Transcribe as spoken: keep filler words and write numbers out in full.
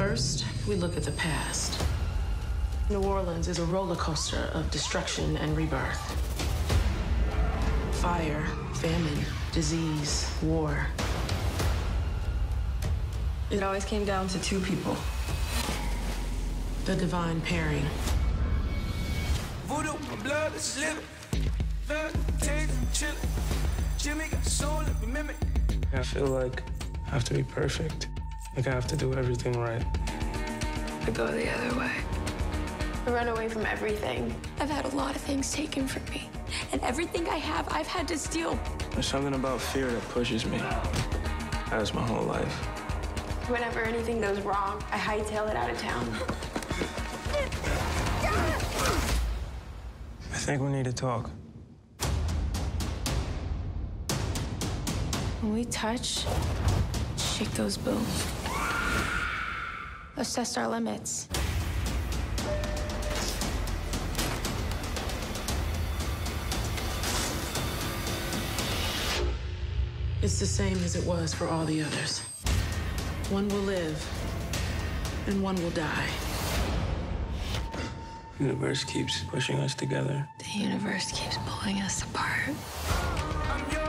First, we look at the past. New Orleans is a roller coaster of destruction and rebirth. Fire, famine, disease, war. It always came down to two people. The divine pairing. Voodoo, my blood is living. Blood, taste, chilling. Jimmy got soul, let me mimic. I feel like I have to be perfect. Like I have to do everything right. I go the other way. I run away from everything. I've had a lot of things taken from me. And everything I have, I've had to steal. There's something about fear that pushes me. That was my whole life. Whenever anything goes wrong, I hightail it out of town. I think we need to talk. When we touch, shake those bones. Let's test our limits. It's the same as it was for all the others. One will live, and one will die. The universe keeps pushing us together. The universe keeps pulling us apart.